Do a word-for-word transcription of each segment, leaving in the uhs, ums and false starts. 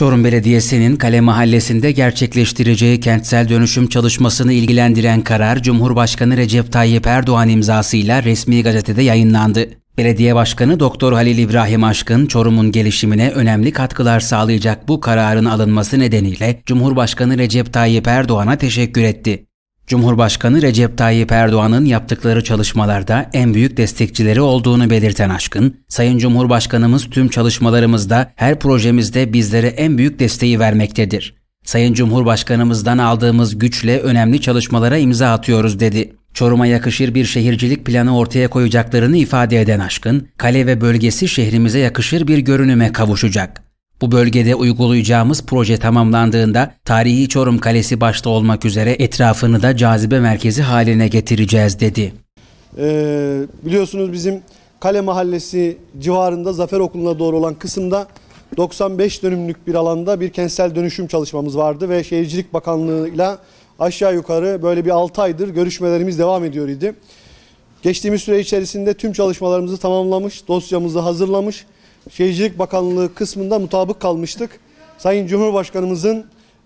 Çorum Belediyesi'nin Kale Mahallesi'nde gerçekleştireceği kentsel dönüşüm çalışmasını ilgilendiren karar, Cumhurbaşkanı Recep Tayyip Erdoğan imzasıyla resmi gazetede yayınlandı. Belediye Başkanı Doktor Halil İbrahim Aşgın, Çorum'un gelişimine önemli katkılar sağlayacak bu kararın alınması nedeniyle Cumhurbaşkanı Recep Tayyip Erdoğan'a teşekkür etti. Cumhurbaşkanı Recep Tayyip Erdoğan'ın yaptıkları çalışmalarda en büyük destekçileri olduğunu belirten Aşgın, "Sayın Cumhurbaşkanımız tüm çalışmalarımızda, her projemizde bizlere en büyük desteği vermektedir. Sayın Cumhurbaşkanımızdan aldığımız güçle önemli çalışmalara imza atıyoruz." dedi. Çorum'a yakışır bir şehircilik planı ortaya koyacaklarını ifade eden Aşgın, "Kale ve bölgesi şehrimize yakışır bir görünüme kavuşacak. Bu bölgede uygulayacağımız proje tamamlandığında tarihi Çorum Kalesi başta olmak üzere etrafını da cazibe merkezi haline getireceğiz." dedi. Ee, biliyorsunuz bizim Kale Mahallesi civarında Zafer Okulu'na doğru olan kısımda doksan beş dönümlük bir alanda bir kentsel dönüşüm çalışmamız vardı ve Şehircilik Bakanlığı'yla aşağı yukarı böyle bir altı aydır görüşmelerimiz devam ediyor idi. Geçtiğimiz süre içerisinde tüm çalışmalarımızı tamamlamış, dosyamızı hazırlamış, Şehircilik Bakanlığı kısmında mutabık kalmıştık. Sayın Cumhurbaşkanımızın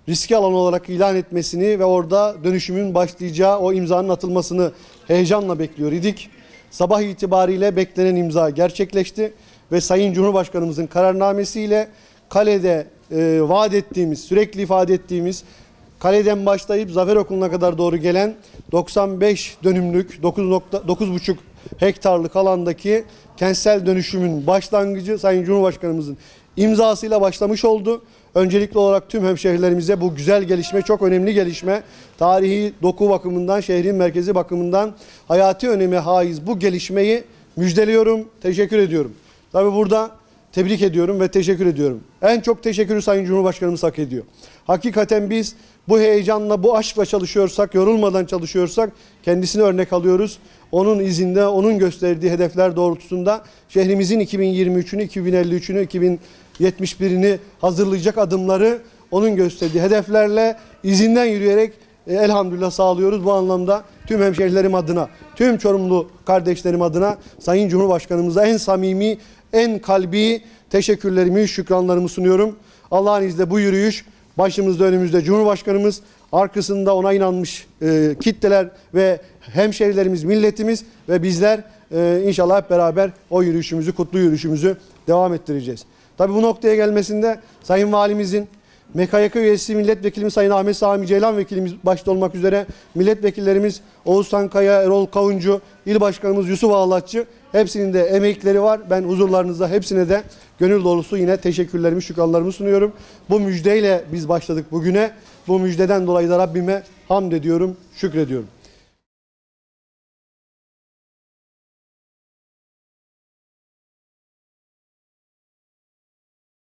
riski alan olarak ilan etmesini ve orada dönüşümün başlayacağı o imzanın atılmasını heyecanla bekliyor idik. Sabah itibariyle beklenen imza gerçekleşti ve Sayın Cumhurbaşkanımızın kararnamesiyle kalede e, vaat ettiğimiz, sürekli ifade ettiğimiz, kaleden başlayıp Zafer Okulu'na kadar doğru gelen doksan beş dönümlük dokuz buçuk hektarlık alandaki kentsel dönüşümün başlangıcı Sayın Cumhurbaşkanımızın imzasıyla başlamış oldu. Öncelikli olarak tüm hemşehrilerimize bu güzel gelişme, çok önemli gelişme, tarihi doku bakımından, şehrin merkezi bakımından hayati öneme haiz bu gelişmeyi müjdeliyorum, teşekkür ediyorum. Tabii burada tebrik ediyorum ve teşekkür ediyorum. En çok teşekkürü Sayın Cumhurbaşkanımız hak ediyor. Hakikaten biz bu heyecanla, bu aşkla çalışıyorsak, yorulmadan çalışıyorsak kendisini örnek alıyoruz. Onun izinde, onun gösterdiği hedefler doğrultusunda şehrimizin iki bin yirmi üçünü, iki bin elli üçünü, iki bin yetmiş birini hazırlayacak adımları onun gösterdiği hedeflerle izinden yürüyerek e, elhamdülillah sağlıyoruz. Bu anlamda tüm hemşehrilerim adına, tüm Çorumlu kardeşlerim adına Sayın Cumhurbaşkanımıza en samimi, en kalbi teşekkürlerimi, şükranlarımı sunuyorum. Allah'ın izniyle bu yürüyüş başımızda, önümüzde Cumhurbaşkanımız, arkasında ona inanmış e, kitleler ve hemşehrilerimiz, milletimiz ve bizler e, inşallah hep beraber o yürüyüşümüzü, kutlu yürüyüşümüzü devam ettireceğiz. Tabii bu noktaya gelmesinde Sayın Valimizin, M K Y K üyesi milletvekilimiz Sayın Ahmet Sami Ceylan vekilimiz başta olmak üzere milletvekillerimiz Oğuzhan Kaya, Erol Kavuncu, il başkanımız Yusuf Ağlatçı, hepsinin de emekleri var. Ben huzurlarınızda hepsine de gönül dolusu yine teşekkürlerimi, şükranlarımı sunuyorum. Bu müjdeyle biz başladık bugüne. Bu müjdeden dolayı da Rabbime hamd ediyorum, şükrediyorum.